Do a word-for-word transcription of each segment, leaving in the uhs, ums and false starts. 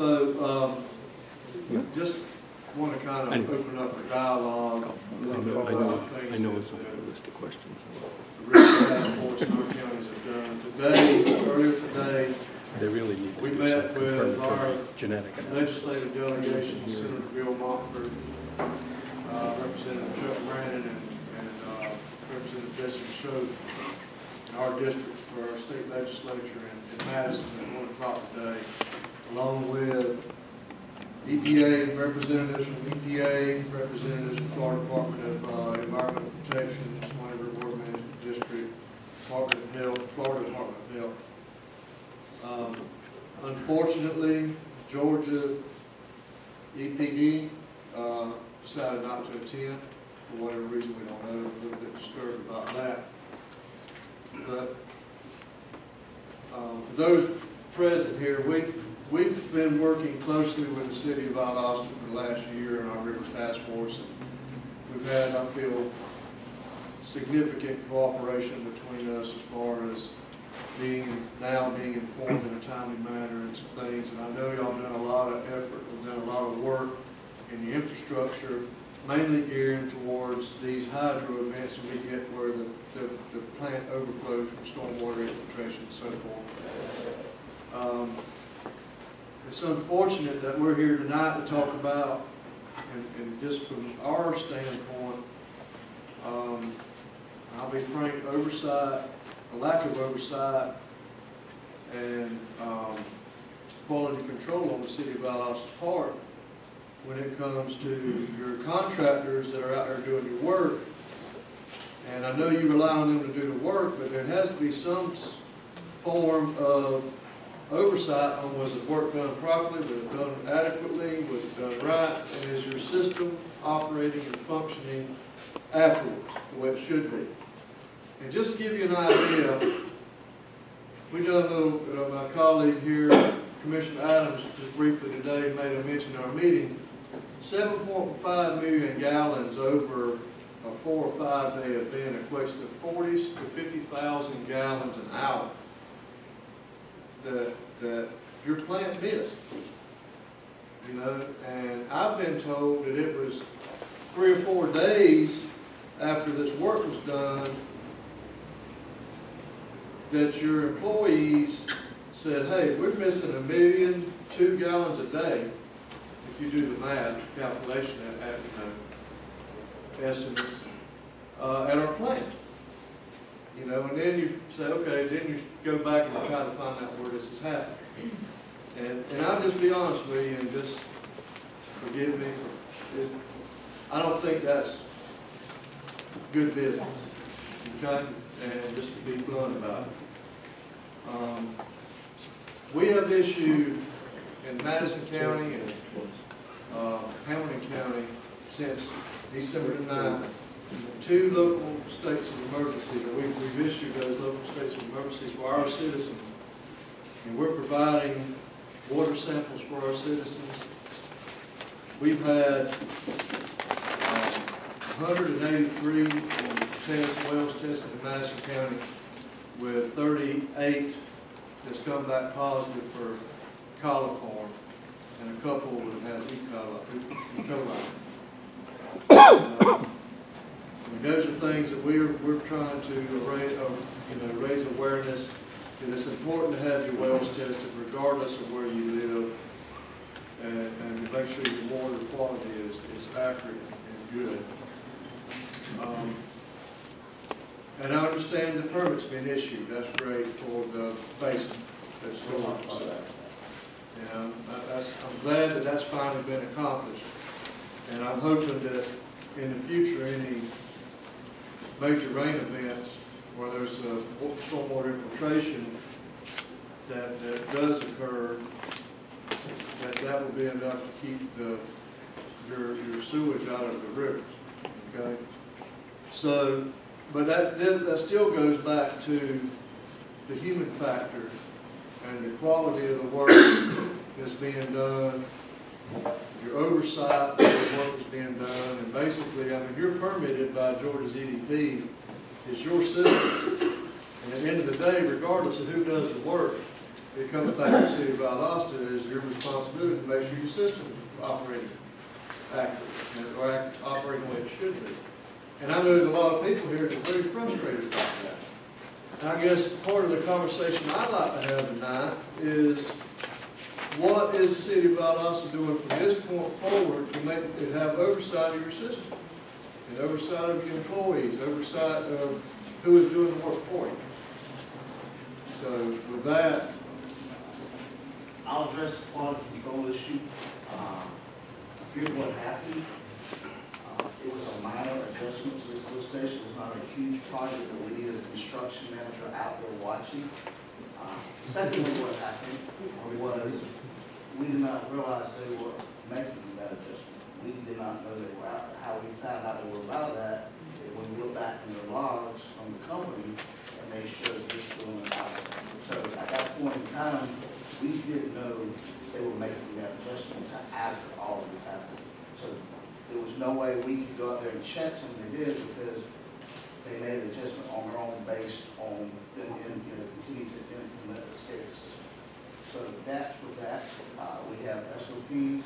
So um, just want to kind of open up a dialogue. I know, I know, I know it's not a list of questions. The reports in our counties have done today, earlier today. They really need to we met with our genetic legislative delegation, yeah. Senator Bill Mockford, uh, Representative Chuck Brannon, and, and uh, Representative Jesse Schultz in our district for our state legislature in, in Madison at one o'clock today, along with E P A representatives from E P A, representatives from Florida Department of uh, Environmental Protection, Water Management District, Department of Health, Florida Department of Health. Um, unfortunately, Georgia E P D uh, decided not to attend for whatever reason. We don't know. We're a little bit disturbed about that. But um, for those present here, we've we've been working closely with the city of Valdosta for the last year in our river task force, and we've had, I feel, significant cooperation between us as far as being now being informed in a timely manner and some things, and I know y'all done a lot of effort and done a lot of work in the infrastructure, mainly geared towards these hydro events that we get where the, the, the plant overflows from stormwater infiltration and so forth. Um, it's unfortunate that we're here tonight to talk about, and, and just from our standpoint, um, I'll be frank, oversight, a lack of oversight and um, quality control on the city of Valdosta's part when it comes to your contractors that are out there doing your work. And I know you rely on them to do the work, but there has to be some form of oversight on was the work done properly, was it done adequately, was it done right, and is your system operating and functioning afterwards the way it should be. And just to give you an idea, we done a little, you know, my colleague here, Commissioner Adams, just briefly today made a mention in our meeting, seven point five million gallons over a four or five day event equates to forty to fifty thousand gallons an hour that, that your plant missed, you know, and I've been told that it was three or four days after this work was done that your employees said, hey, we're missing a million, two gallons a day, if you do the math, the calculation that happened, you know, estimates, uh, at our plant. You know, and then you say, okay, then you go back and try to find out where this has happened. And, and I'll just be honest with you and just forgive me, for it, I don't think that's good business, okay? And just to be blunt about it. Um, we have issued in Madison County and uh, Hamilton County since December ninth, two local states of emergency. We, we've issued those local states of emergencies for our citizens. And we're providing water samples for our citizens. We've had one hundred eighty-three test wells tested in Madison County with thirty-eight that's come back positive for coliform and a couple that has E. coli. uh, those are things that we're, we're trying to raise, uh, you know, raise awareness that it's important to have your wells tested regardless of where you live and, and make sure your water quality is, is accurate and good. Um, and I understand the permit's been issued. That's great for the basin. That's going on for that. And that's, I'm glad that that's finally been accomplished. And I'm hoping that in the future, any major rain events where there's a stormwater infiltration that, that does occur, that that will be enough to keep the, your, your sewage out of the rivers. Okay. So, but that, that still goes back to the human factor and the quality of the work that's being done, your oversight of the work that's being done, and basically, I mean, you're permitted by Georgia's E D P. It's your system. And at the end of the day, regardless of who does the work, it comes back to the city of Valdosta as your responsibility make sure your system is operating accurately, or operating the way it should be. And I know there's a lot of people here that are very frustrated about that. And I guess part of the conversation I'd like to have tonight is, what is the city of Valdosta doing from this point forward to make it have oversight of your system, and oversight of your employees, oversight of who is doing the work for you? So with that, I'll address the quality control issue. Uh, here's what happened. Uh, it was a minor adjustment to this substation. It was not a huge project, but we needed a construction manager out there watching. Uh, secondly, what happened was we did not realize they were making that adjustment. We did not know they were out there. How we found out they were about that is when we looked back in the logs from the company and they showed this going out. So at that point in time, we didn't know they were making that adjustment to after all of this happened. So there was no way we could go out there and check something they did, because they made an adjustment on their own based on them in, you know, continuing to implement the SCADA system. So that's for that. Uh, we have S O Ps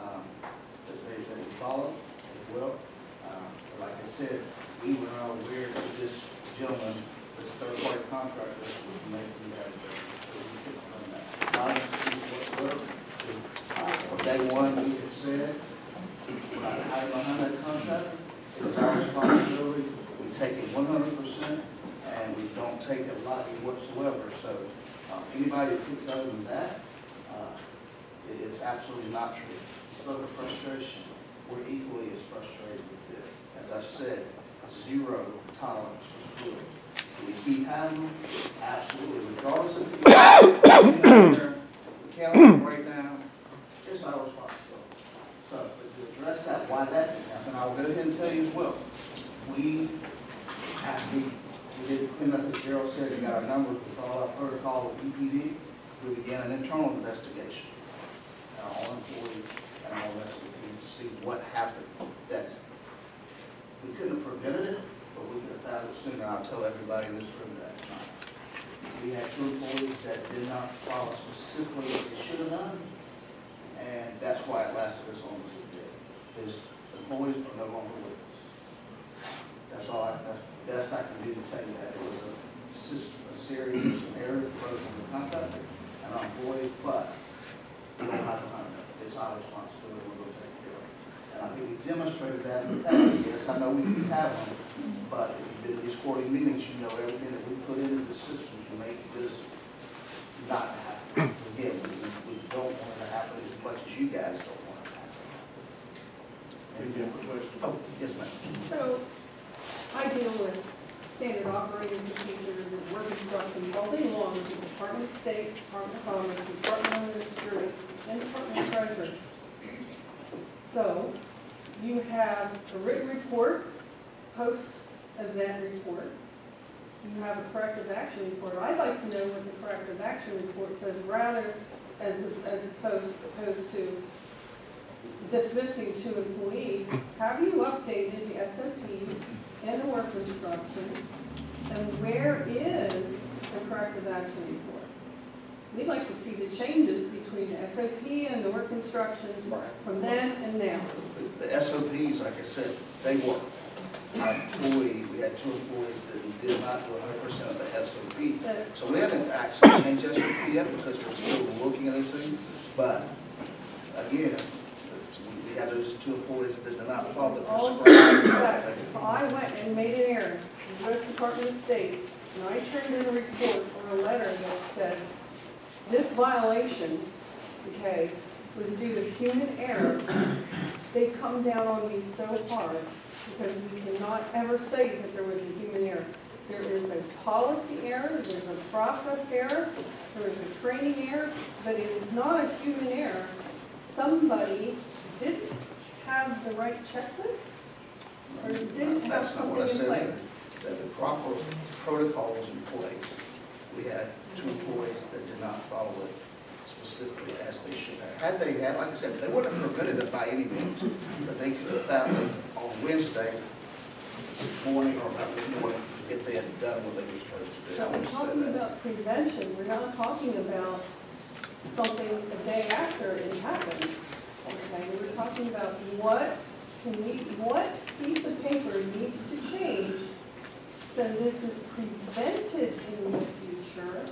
um, that, they, that we follow as well. Uh, like I said, we were not aware that this gentleman, this third-party contractor, was making that adjustment. So we couldn't run that. Not whatsoever. Uh, day one, we had said, we're not hiding behind that contract. It was our responsibility. Take it one hundred percent, and we don't take it lightly whatsoever. So uh, anybody that thinks other than that, uh, it, it's absolutely not true. So the frustration, we're equally as frustrated with it. As I've said, zero tolerance for fluid. Do we keep having them? Absolutely. Regardless of the county right now, it's not responsible. So to address that, why that didn't happen, I'll go ahead and tell you as well. We have we, we did clean up, as Gerald said, we got our numbers with all our protocol with E P D. We began an internal investigation, our own employees and all that, to see what happened. That's, we couldn't have prevented it, but we could have found it sooner. I'll tell everybody in this room that time. We had two employees that did not follow specifically what they should have done, and that's why it lasted as long as it did. Because the employees are no longer with us. That's all I, that's, that's not going to do to tell you that. It was a, system, a series of some errors both from the contractor and our employees, but we don't have to hunt it. It's our responsibility. We're going to take care of it. And I think we demonstrated that in the past. Yes, I know we do have them, but if you've been in these quarterly meetings, you know everything that we put into the system to make this not happen. Again, we, we don't want it to happen as much as you guys don't want it to happen. Any other questions? Oh, yes, ma'am. So, I deal with standard operating procedures and work instructions all day long with the Department of State, Department of Commerce, Department of Ministry, and Department of Treasury. So you have a written report, post-event report. You have a corrective action report. I'd like to know what the corrective action report says, rather as, as opposed, opposed to dismissing two employees. Have you updated the S O Ps and the work instructions, and where is the corrective action report? We'd like to see the changes between the S O P and the work instructions from then and now. The S O Ps, like I said, they work. Our employee, we had two employees that did not do one hundred percent of the S O P. That's so we haven't actually changed the S O P yet, because we're still looking at everything. But again, we had those two employees that did not follow the prescribed. I went and made an error in the U S Department of State, and I turned in a report or a letter that said this violation, okay, was due to human error. They come down on me so hard because we cannot ever say that there was a human error. There is a policy error, there's a process error, there is a training error, but it is not a human error. Somebody didn't have the right checklist, or didn't have something in place? That's not what I said. That the proper protocol was in place. We had two employees that did not follow it specifically as they should have. Had they had, like I said, they wouldn't have prevented it by any means, but they could have found it on Wednesday morning or Monday morning if they had done what they were supposed to do. So we're talking about prevention. We're not talking about something the day after it happened. Okay, we were talking about what can we, what piece of paper needs to change so this is prevented in the future,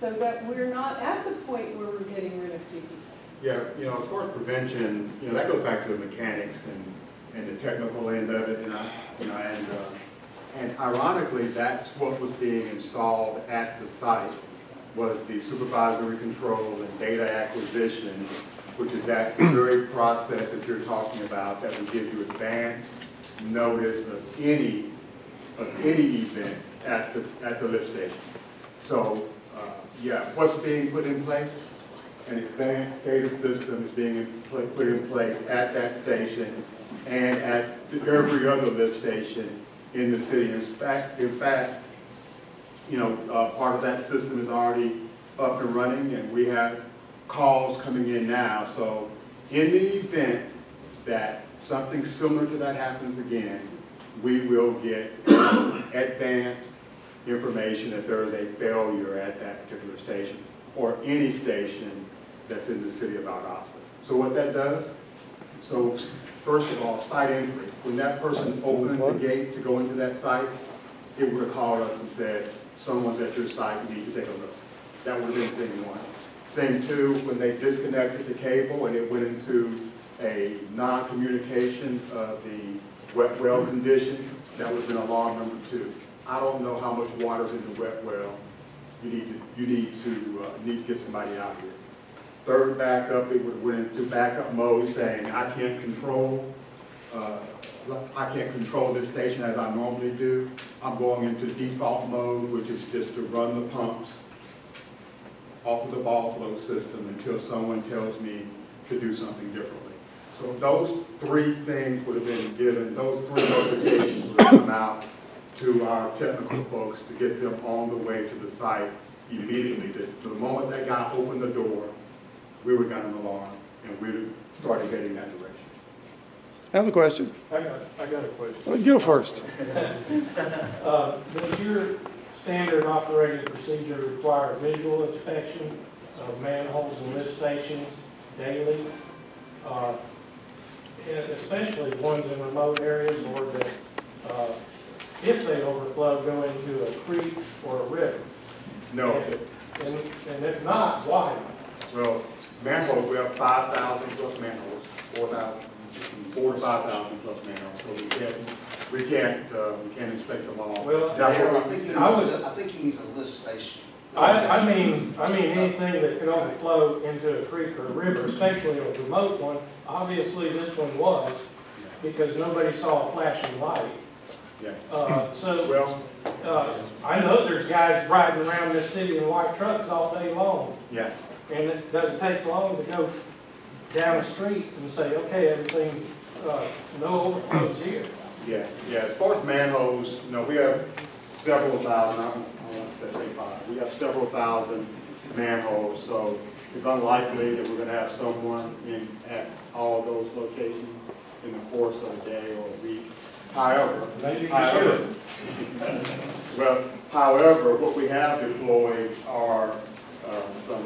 so that we're not at the point where we're getting rid of people. Yeah, you know, as far as prevention, you know, that goes back to the mechanics and and the technical end of it, and I, you know, and uh, and ironically, that's what was being installed at the site, was the supervisory control and data acquisition, which is that very process that you're talking about that would give you advance notice of any of any event at the at the lift station. So, uh, yeah, what's being put in place? An advanced data system is being put in place at that station and at every other lift station in the city. In fact, in fact, you know, uh, part of that system is already up and running, and we have calls coming in now. So, in the event that something similar to that happens again, we will get advanced information that there is a failure at that particular station or any station that's in the city of Valdosta. So what that does, so first of all, site entry. When that person opened the gate to go into that site, it would have called us and said, someone's at your site, you need to take a look. That would have been thing one. Thing two, when they disconnected the cable and it went into a non-communication of the wet well condition, that would have been alarm number two. I don't know how much water's in the wet well. You need to, you need to, uh, need to get somebody out here. Third backup, it would went into backup mode, saying I can't control, uh, I can't control this station as I normally do. I'm going into default mode, which is just to run the pumps off of the ball flow system until someone tells me to do something differently. So those three things would have been given, those three notifications would have come out to our technical folks to get them on the way to the site immediately. The, the moment that guy opened the door, we would have got an alarm and we would have started heading that direction. I have a question. I got, I got a question. Well, you first. uh, does your standard operating procedure require visual inspection of manholes and lift stations daily? Uh, especially ones in remote areas, or that uh, if they overflow, go into a creek or a river? No. And, and, and if not, why? Well, manholes, we have five thousand plus manholes, four thousand, four to five thousand plus manholes, so we can't, we can't, uh, we can't inspect them all. Well, now, I, I, think you I, would, a, I think you need a lift station. I, I mean, I mean anything that could overflow into a creek or a river, especially a remote one. Obviously, this one was, because nobody saw a flashing light. Yeah. Uh, so, well, uh, I know there's guys riding around this city in white trucks all day long. Yeah. And it doesn't take long to go down the street and say, okay, everything, uh, no overflows here. Yeah. Yeah. As far as manholes, you know, we have several thousand. I want to say five. We have several thousand manholes, so it's unlikely that we're going to have someone in at all those locations in the course of a day or a week. However, however, well, however, what we have deployed are uh, some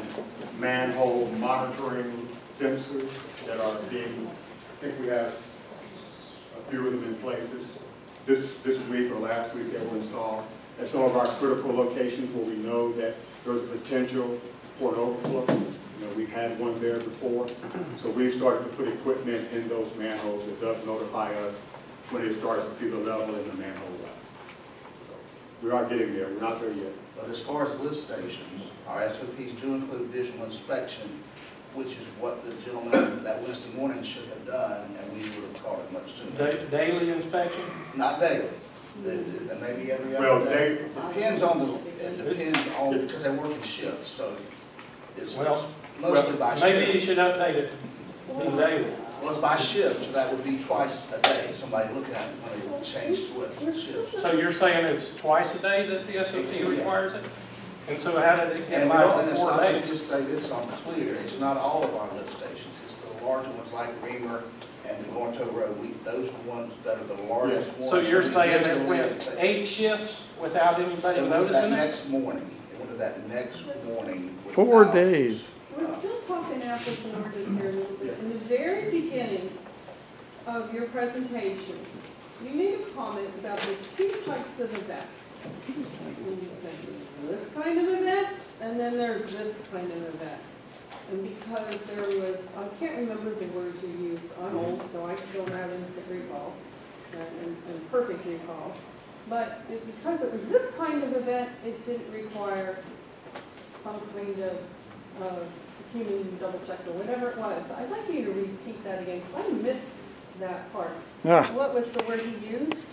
manhole monitoring sensors that are being, I think we have a few of them in places this, this week or last week that were installed at some of our critical locations where we know that there's potential for an overflow. You know, we've had one there before, so we've started to put equipment in those manholes that does notify us when it starts to see the level in the manhole rise. So we are getting there. We're not there yet. But as far as lift stations, our S O Ps do include visual inspection, which is what the gentleman that Wednesday morning should have done, and we would have caught it much sooner. Da daily inspection? Not daily. The, the, maybe every other well, day. It depends on the. It depends on because they work in shifts, so it's well, mostly well, by shift. Maybe you should update it daily. Well, it's by shift, so that would be twice a day. Somebody looking at it when they change shifts. So you're saying it's twice a day that the S O P requires it? And so how did it get by four days? Let me just say this on clear. It's not all of our lift stations. It's the larger ones like Reamer and the Gornto Road. We, those are the ones that are the largest yeah. ones. So you're saying that went eight shifts without anybody noticing it? That next morning. that next morning. Four out. days. We're still talking apples and oranges here a little bit. In the very beginning of your presentation, you made a comment about the two types of events. This kind of event, and then there's this kind of event. And because there was, I can't remember the words you used, I'm old, so I don't have instant recall and, and perfect recall. But it, because it was this kind of event, it didn't require some kind of uh, human double check or whatever it was. I'd like you to repeat that again. I missed that part. Yeah. What was the word you used?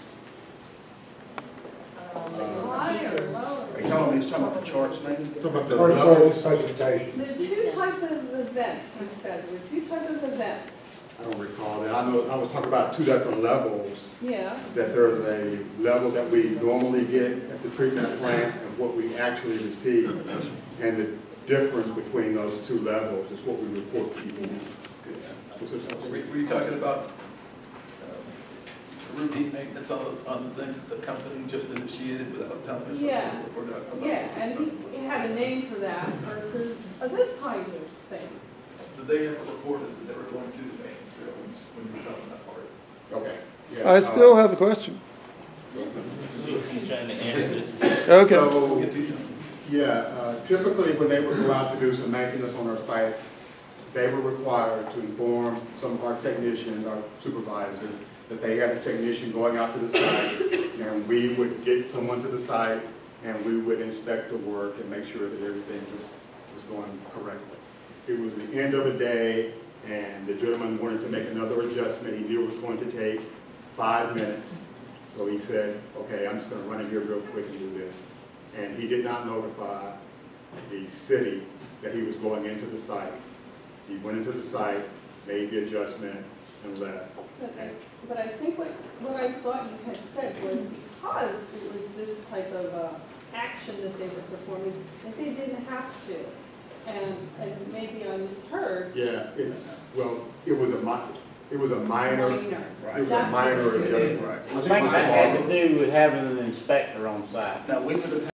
Um, Are you talking about the charts, man? The, the, the two types of events, you said. The two types of events. I don't recall that. I know I was talking about two different levels. Yeah. That there's a level that we normally get at the treatment plant and what we actually receive. And the difference between those two levels is what we report to people. Were you talking about routine maintenance on the, on the thing that the company just initiated without telling us? Yeah, yeah, and he had a name for that versus uh, this kind of thing. Did they ever report that they were going through the maintenance buildings when you were done that part? Okay. Yeah. I still um, have the question. He's trying to answer this. Okay. So, yeah, uh, typically when they were allowed to do some maintenance on our site, they were required to inform some of our technicians, our supervisors, that they had a technician going out to the site, and we would get someone to the site, and we would inspect the work and make sure that everything was, was going correctly. It was the end of a day, and the gentleman wanted to make another adjustment. He knew it was going to take five minutes, so he said, okay, I'm just going to run in here real quick and do this. And he did not notify the city that he was going into the site. He went into the site, made the adjustment, and left. Okay. But I think what, what I thought you had said was because it was this type of uh, action that they were performing, that they didn't have to. And, and maybe I misheard. Yeah, it's, well, it was a minor. It was a minor. minor. Right. It was That's a minor. It, it, right. I think that had to do with having an inspector on site. Now, we would have